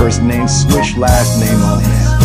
First name Swish, last name Allnet.